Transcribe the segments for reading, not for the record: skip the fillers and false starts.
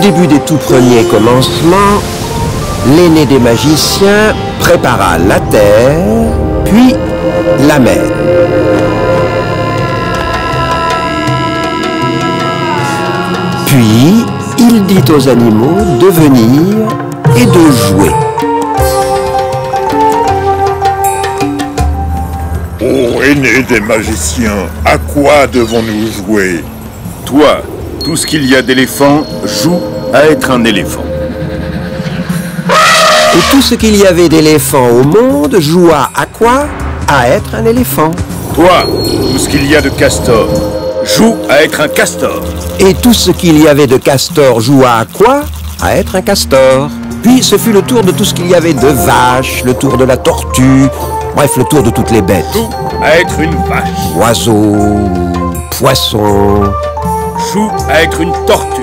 début des tout premiers commencements, l'aîné des magiciens prépara la terre, puis la mer. Puis, il dit aux animaux de venir et de jouer. Ô aîné des magiciens, à quoi devons-nous jouer? Toi, tout ce qu'il y a d'éléphant, joue à être un éléphant. Et tout ce qu'il y avait d'éléphant au monde, joua à quoi? À être un éléphant. Toi, tout ce qu'il y a de castor, joue à être un castor. Et tout ce qu'il y avait de castor joua à quoi? À être un castor. Puis ce fut le tour de tout ce qu'il y avait de vache, le tour de la tortue, bref, le tour de toutes les bêtes. Joue à être une vache. Oiseau, poisson. Joue à être une tortue.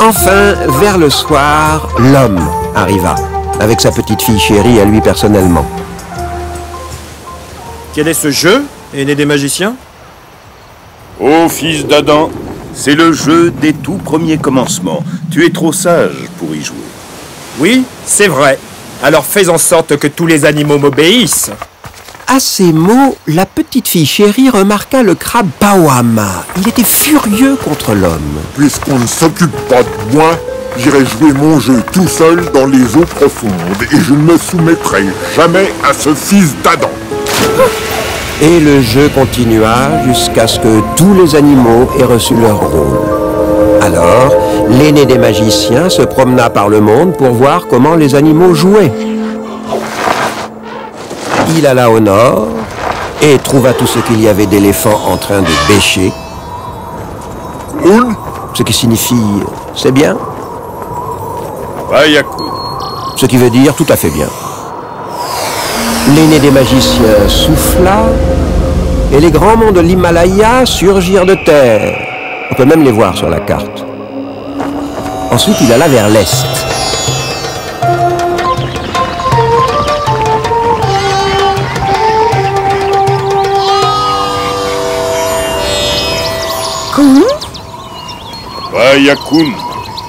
Enfin, vers le soir, l'homme arriva, avec sa petite fille chérie à lui personnellement. Quel est ce jeu, aîné des magiciens? Ô fils d'Adam, c'est le jeu des tout premiers commencements. Tu es trop sage pour y jouer. Oui, c'est vrai. Alors fais en sorte que tous les animaux m'obéissent. À ces mots, la petite fille chérie remarqua le crabe Pau Amma. Il était furieux contre l'homme. Puisqu'on ne s'occupe pas de moi, j'irai jouer mon jeu tout seul dans les eaux profondes et je ne me soumettrai jamais à ce fils d'Adam. Et le jeu continua jusqu'à ce que tous les animaux aient reçu leur rôle. Alors, l'aîné des magiciens se promena par le monde pour voir comment les animaux jouaient. Il alla au nord et trouva tout ce qu'il y avait d'éléphants en train de bêcher. Koun, ce qui signifie « c'est bien ». Bayakoun, ce qui veut dire « tout à fait bien ». L'aîné des magiciens souffla et les grands monts de l'Himalaya surgirent de terre. On peut même les voir sur la carte. Ensuite, il alla vers l'est.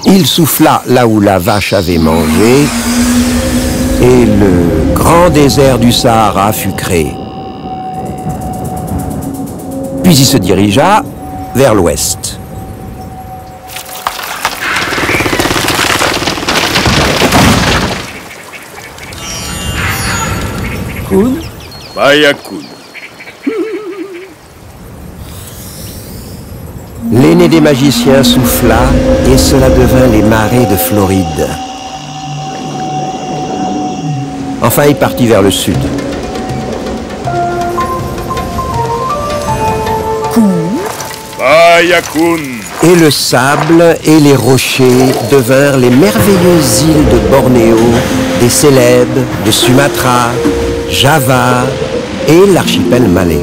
Il souffla là où la vache avait mangé et le grand désert du Sahara fut créé. Puis il se dirigea vers l'ouest. Koun? Bayakoun. L'aîné des magiciens souffla et cela devint les marées de Floride. Enfin, il partit vers le sud. Et le sable et les rochers devinrent les merveilleuses îles de Bornéo, des Célèbes, de Sumatra, Java et l'archipel malais.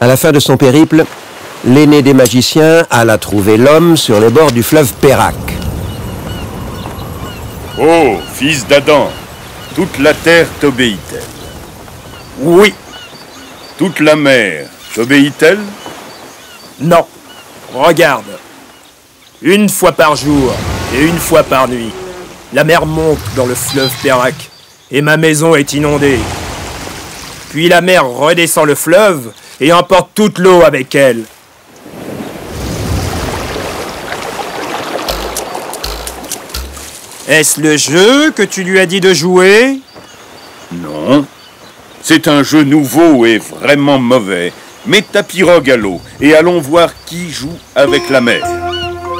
À la fin de son périple, l'aîné des magiciens alla trouver l'homme sur les bords du fleuve Pérac. Ô fils d'Adam, toute la terre t'obéit-elle? Oui. Toute la mer t'obéit-elle? Non. Regarde. Une fois par jour et une fois par nuit, la mer monte dans le fleuve Pérac et ma maison est inondée. Puis la mer redescend le fleuve et emporte toute l'eau avec elle. Est-ce le jeu que tu lui as dit de jouer? Non. C'est un jeu nouveau et vraiment mauvais. Mets ta pirogue à l'eau et allons voir qui joue avec la mer.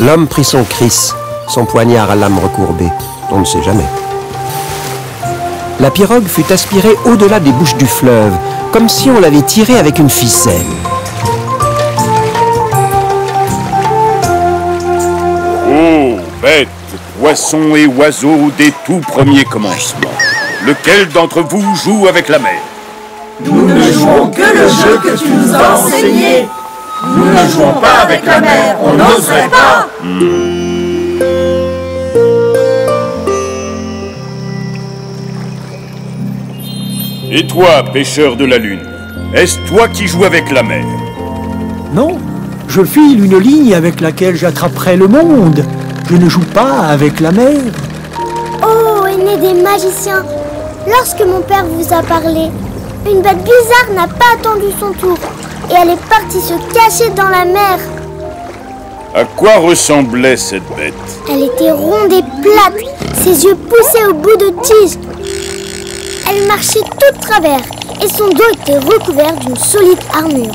L'homme prit son kris, son poignard à lame recourbée. On ne sait jamais. La pirogue fut aspirée au-delà des bouches du fleuve, comme si on l'avait tirée avec une ficelle. Oh, bêtes, poissons et oiseaux des tout premiers commencements, lequel d'entre vous joue avec la mer? Nous ne jouons que le jeu que tu nous as enseigné. Nous ne jouons pas avec la mer, on n'oserait pas. Et toi, pêcheur de la lune, est-ce toi qui joues avec la mer? Non, je file une ligne avec laquelle j'attraperai le monde. Je ne joue pas avec la mer. Oh, aîné des magiciens, lorsque mon père vous a parlé, une bête bizarre n'a pas attendu son tour et elle est partie se cacher dans la mer. À quoi ressemblait cette bête? Elle était ronde et plate, ses yeux poussaient au bout de tiges. Elle marchait tout de travers et son dos était recouvert d'une solide armure.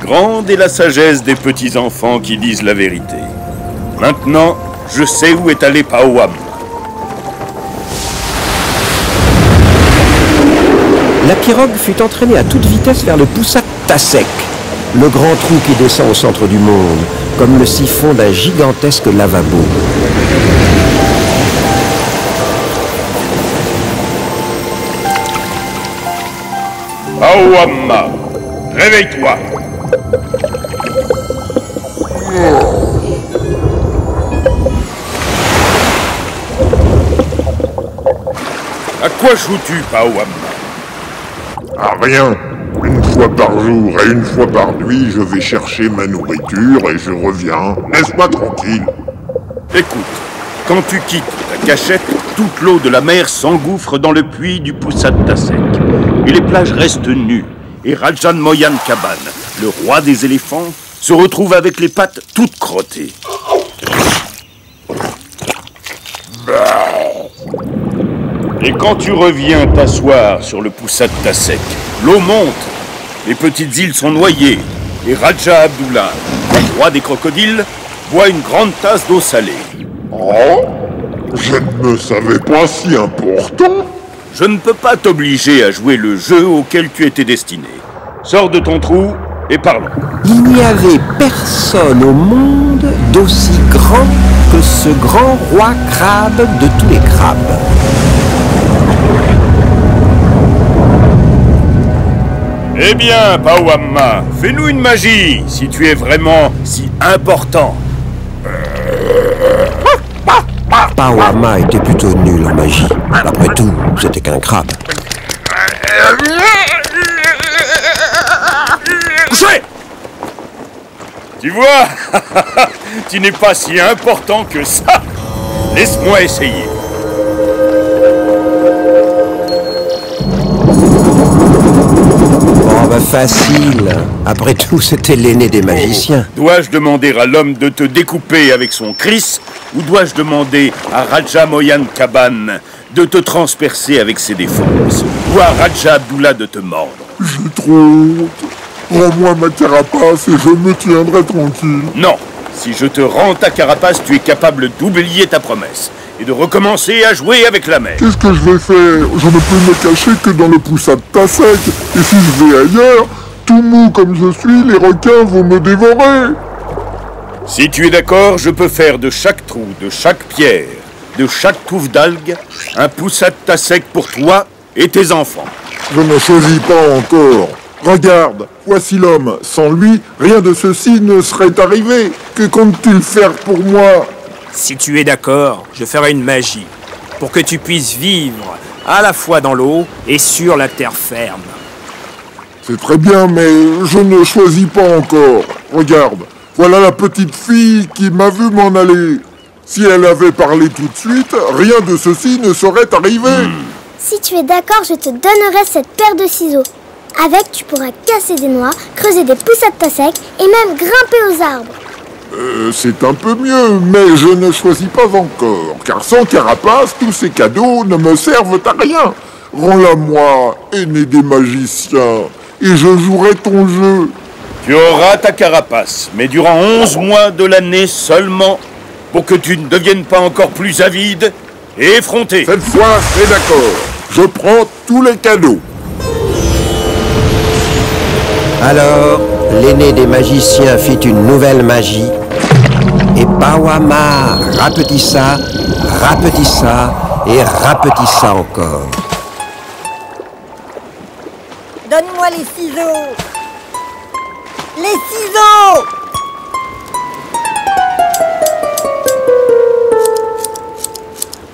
Grande est la sagesse des petits enfants qui disent la vérité. Maintenant, je sais où est allé Pau Amma. La pirogue fut entraînée à toute vitesse vers le Pusat Tasek, le grand trou qui descend au centre du monde, comme le siphon d'un gigantesque lavabo. Pau Amma, réveille-toi. À quoi joues-tu, Pau Amma? Ah, rien. Une fois par jour et une fois par nuit, je vais chercher ma nourriture et je reviens. N'est-ce pas tranquille? Écoute, quand tu quittes ta cachette, toute l'eau de la mer s'engouffre dans le puits du Pusat Tasek. Et les plages restent nues. Et Raja Moyang Kaban, le roi des éléphants, se retrouve avec les pattes toutes crottées. Et quand tu reviens t'asseoir sur le Pusat Tasek, l'eau monte, les petites îles sont noyées, et Raja Abdullah, le roi des crocodiles, boit une grande tasse d'eau salée. Oh, je ne me savais pas si important. Je ne peux pas t'obliger à jouer le jeu auquel tu étais destiné. Sors de ton trou et parlons. Il n'y avait personne au monde d'aussi grand que ce grand roi crabe de tous les crabes. Eh bien, Pau Amma, fais-nous une magie, si tu es vraiment si important. Pau Amma était plutôt nul en magie. Après tout, c'était qu'un crabe. Couchez! Tu vois, tu n'es pas si important que ça. Laisse-moi essayer. Facile. Après tout, c'était l'aîné des magiciens. Dois-je demander à l'homme de te découper avec son kris, ou dois-je demander à Raja Moyang Kaban de te transpercer avec ses défenses, ou à Raja Abdullah de te mordre? J'ai trop honte. Rends-moi ma carapace et je me tiendrai tranquille. Non. Si je te rends ta carapace, tu es capable d'oublier ta promesse et de recommencer à jouer avec la mer. Qu'est-ce que je vais faire? Je ne peux me cacher que dans le Pusat Tasek. Et si je vais ailleurs, tout mou comme je suis, les requins vont me dévorer. Si tu es d'accord, je peux faire de chaque trou, de chaque pierre, de chaque touffe d'algues, un Pusat Tasek pour toi et tes enfants. Je ne choisis pas encore. Regarde, voici l'homme. Sans lui, rien de ceci ne serait arrivé. Que comptes-tu faire pour moi ? Si tu es d'accord, je ferai une magie pour que tu puisses vivre à la fois dans l'eau et sur la terre ferme. C'est très bien, mais je ne choisis pas encore. Regarde, voilà la petite fille qui m'a vu m'en aller. Si elle avait parlé tout de suite, rien de ceci ne serait arrivé. Si tu es d'accord, je te donnerai cette paire de ciseaux. Avec, tu pourras casser des noix, creuser des Pusat Tasek et même grimper aux arbres. C'est un peu mieux, mais je ne choisis pas encore, car sans carapace, tous ces cadeaux ne me servent à rien. Rends-la-moi, aîné des magiciens, et je jouerai ton jeu. Tu auras ta carapace, mais durant 11 mois de l'année seulement, pour que tu ne deviennes pas encore plus avide et effronté. Cette fois, c'est d'accord. Je prends tous les cadeaux. Alors, l'aîné des magiciens fit une nouvelle magie. Et Pau Amma rapetissa et rapetissa encore. Donne-moi les ciseaux! Les ciseaux!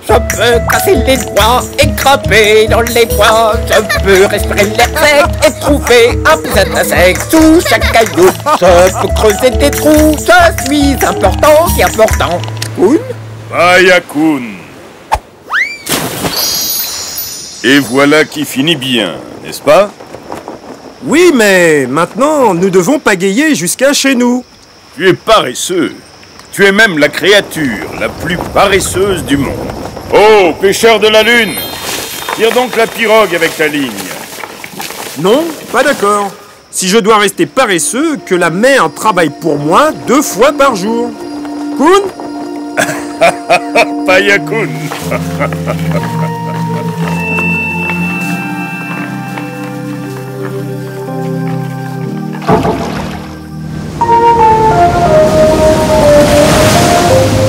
Je peux casser les doigts et grimper dans les bois. Je peux respirer l'air sec et trouver un Pusat Tasek sous chaque caillou. Je peux creuser des trous, je suis important et important. Kun? Vaya Kun. Et voilà qui finit bien, n'est-ce pas? Oui, mais maintenant, nous devons pagayer jusqu'à chez nous. Tu es paresseux. Tu es même la créature la plus paresseuse du monde. Oh, pêcheur de la lune! Tire donc la pirogue avec ta ligne. Non, pas d'accord. Si je dois rester paresseux, que la mer travaille pour moi 2 fois par jour. Kun? Paya Kun.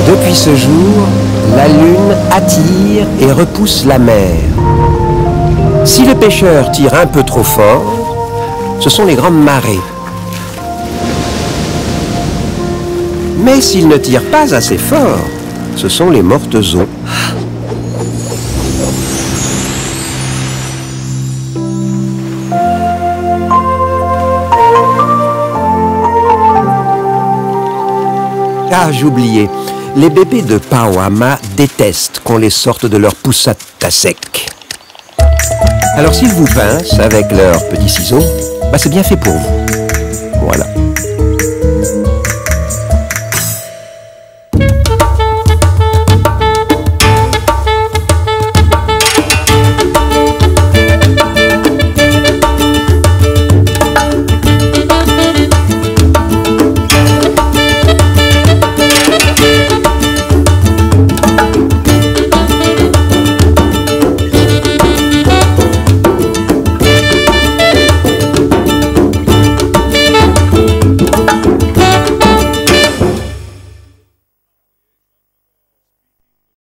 Depuis ce jour, la lune attire et repousse la mer. Si le pêcheur tire un peu trop fort, ce sont les grandes marées. Mais s'il ne tire pas assez fort, ce sont les mortes eaux. Ah, j'oubliais. Les bébés de Pau Amma détestent qu'on les sorte de leur Pusat Tasek. Alors s'ils vous pincent avec leurs petits ciseaux, bah, c'est bien fait pour vous. Voilà.